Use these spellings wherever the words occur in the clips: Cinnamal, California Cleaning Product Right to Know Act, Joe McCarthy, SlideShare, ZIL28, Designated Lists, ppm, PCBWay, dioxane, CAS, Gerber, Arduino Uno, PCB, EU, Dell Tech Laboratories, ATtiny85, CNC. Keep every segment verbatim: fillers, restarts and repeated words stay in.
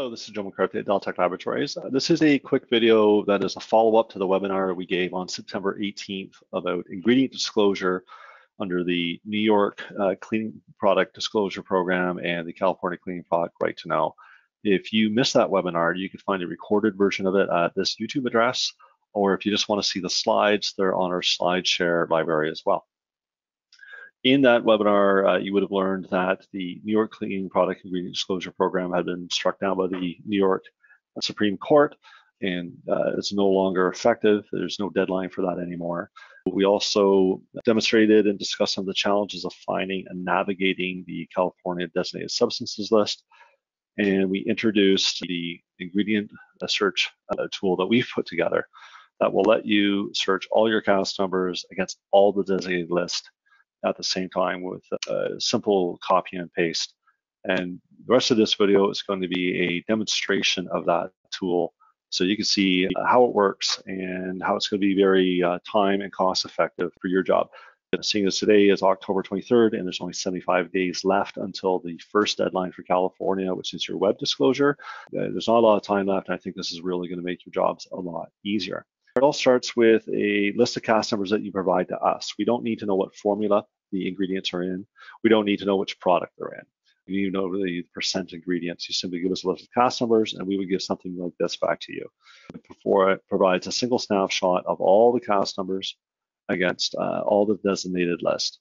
Hello, this is Joe McCarthy at Dell Tech Laboratories. Uh, this is a quick video that is a follow-up to the webinar we gave on September eighteenth about ingredient disclosure under the New York uh, Clean Product Disclosure Program and the California Clean Product Right to Know. If you missed that webinar, you can find a recorded version of it at this YouTube address, or if you just want to see the slides, they're on our SlideShare library as well. In that webinar, uh, you would have learned that the New York Clean Product Ingredient Disclosure Program had been struck down by the New York Supreme Court, and uh, it's no longer effective. There's no deadline for that anymore. We also demonstrated and discussed some of the challenges of finding and navigating the California Designated Substances List, and we introduced the ingredient search uh, tool that we've put together that will let you search all your C A S numbers against all the designated lists at the same time with a simple copy and paste. And the rest of this video is going to be a demonstration of that tool, so you can see how it works and how it's going to be very uh, time and cost effective for your job. Seeing as today is October twenty-third and there's only seventy-five days left until the first deadline for California, which is your web disclosure, uh, there's not a lot of time left, and I think this is really going to make your jobs a lot easier. It all starts with a list of C A S numbers that you provide to us. We don't need to know what formula the ingredients are in. We don't need to know which product they're in. We need to know the percent ingredients. You simply give us a list of C A S numbers, and we would give something like this back to you. Before it provides a single snapshot of all the C A S numbers against uh, all the designated list.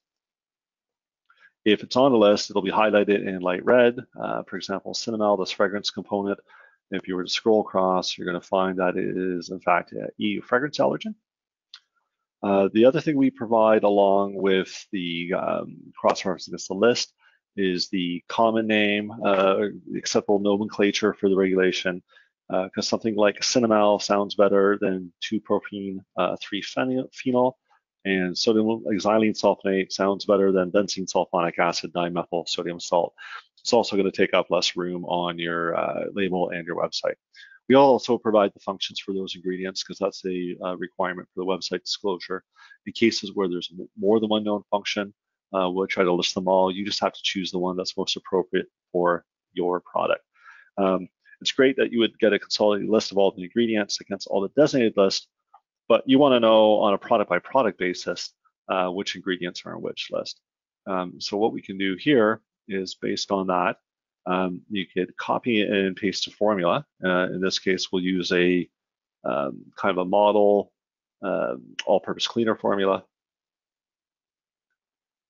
If it's on a list, it'll be highlighted in light red. Uh, for example, Cinnamal, this fragrance component. If you were to scroll across, you're going to find that it is, in fact, an E U fragrance allergen. Uh, the other thing we provide along with the um, cross-reference against the list is the common name, uh, acceptable nomenclature for the regulation, because uh, something like Cinnamal sounds better than two propene, uh, three phenol, and sodium xylene sulfonate sounds better than benzene sulfonic acid dimethyl sodium salt. It's also going to take up less room on your uh, label and your website. We also provide the functions for those ingredients, because that's a uh, requirement for the website disclosure. In cases where there's more than one known function, uh, we'll try to list them all. You just have to choose the one that's most appropriate for your product. Um, it's great that you would get a consolidated list of all the ingredients against all the designated list, but you want to know on a product by product basis uh, which ingredients are on which list. Um, so what we can do here is based on that, um, you could copy and paste a formula. Uh, in this case, we'll use a um, kind of a model uh, all-purpose cleaner formula,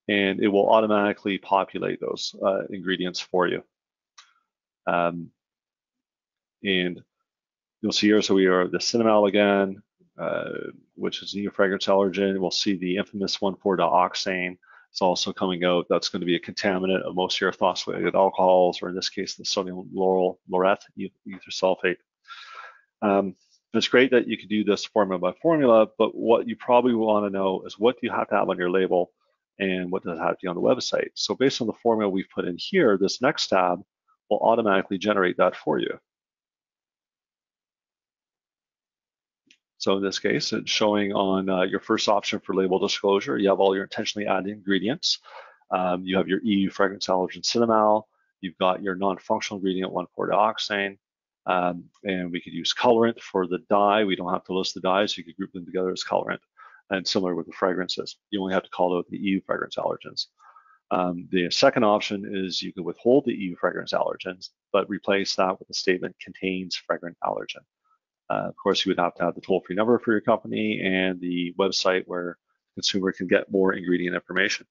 and it will automatically populate those uh, ingredients for you. Um, and you'll see here, so we are the Cinnamal again, uh, which is a new fragrance allergen. We'll see the infamous one four dioxane. It's also coming out. That's going to be a contaminant of most of your ethoxylated alcohols, or in this case, the sodium lauryl laureth ether sulfate. Um, it's great that you can do this formula by formula, but what you probably want to know is what do you have to have on your label and what does it have to be on the website. So based on the formula we've put in here, this next tab will automatically generate that for you. So in this case, it's showing on uh, your first option for label disclosure. You have all your intentionally added ingredients. Um, you have your E U fragrance allergen Cinnamal. You've got your non-functional ingredient one four dioxane. Um, and we could use colorant for the dye. We don't have to list the dyes. You could group them together as colorant. And similar with the fragrances. You only have to call out the E U fragrance allergens. Um, the second option is you can withhold the E U fragrance allergens, but replace that with the statement contains fragrant allergen. Uh, of course, you would have to have the toll-free number for your company and the website where the consumer can get more ingredient information.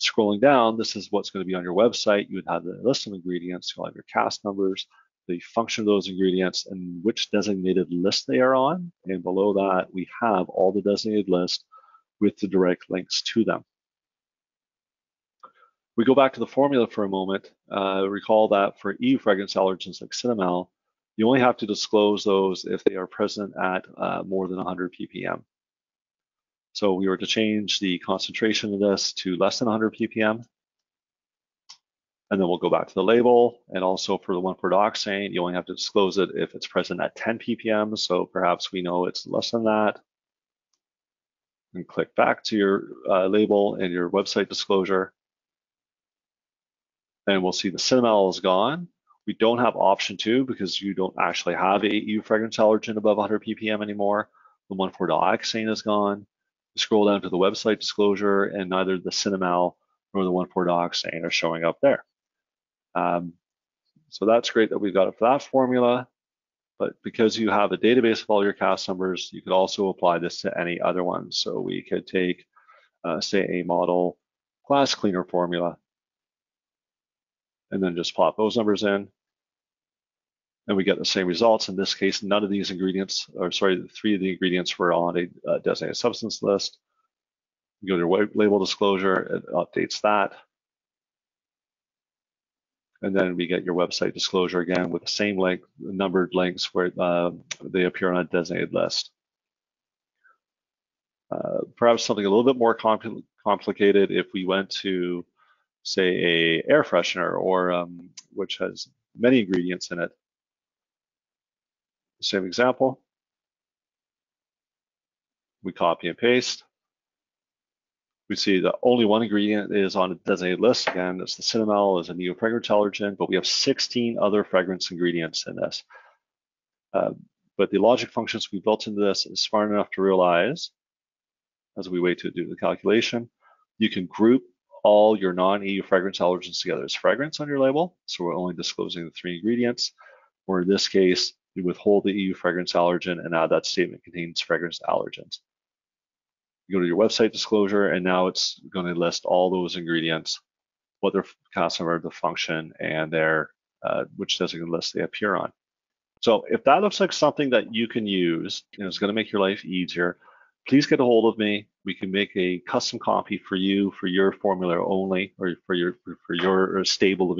Scrolling down, this is what's going to be on your website. You would have the list of ingredients, you'll have your C A S numbers, the function of those ingredients, and which designated list they are on. And below that, we have all the designated lists with the direct links to them. We go back to the formula for a moment. Uh, recall that for E U fragrance allergens like Cinnamal, you only have to disclose those if they are present at uh, more than one hundred p p m. So we were to change the concentration of this to less than one hundred p p m. And then we'll go back to the label. And also for the one four dioxane, you only have to disclose it if it's present at ten p p m. So perhaps we know it's less than that. And click back to your uh, label and your website disclosure. And we'll see the Cinnamal is gone. We don't have option two because you don't actually have A E U fragrance allergen above one hundred p p m anymore. The one four dioxane is gone. You scroll down to the website disclosure, and neither the Cinnamal nor the one four dioxane are showing up there. Um, so that's great that we've got it for that formula. But because you have a database of all your C A S numbers, you could also apply this to any other one. So we could take, uh, say, a model glass cleaner formula, and then just plot those numbers in, and we get the same results. In this case, none of these ingredients, or sorry, three of the ingredients were on a uh, designated substance list. You go to label disclosure, it updates that. And then we get your website disclosure again with the same link, numbered links where uh, they appear on a designated list. Uh, perhaps something a little bit more compl complicated if we went to, say, a air freshener, or um, which has many ingredients in it. Same example. We copy and paste. We see that only one ingredient is on a designated list. Again, that's the Cinnamal, is a neofragrance allergen, but we have sixteen other fragrance ingredients in this. Uh, but the logic functions we built into this is smart enough to realize, as we wait to do the calculation, you can group all your non-E U fragrance allergens together as fragrance on your label. So we're only disclosing the three ingredients, or in this case, you withhold the E U fragrance allergen and add that statement contains fragrance allergens. You go to your website disclosure, and now it's going to list all those ingredients, what their C A S number, the function, and their uh, which designated list they appear on. So if that looks like something that you can use and it's going to make your life easier, please get a hold of me. We can make a custom copy for you, for your formula only, or for your for your stable of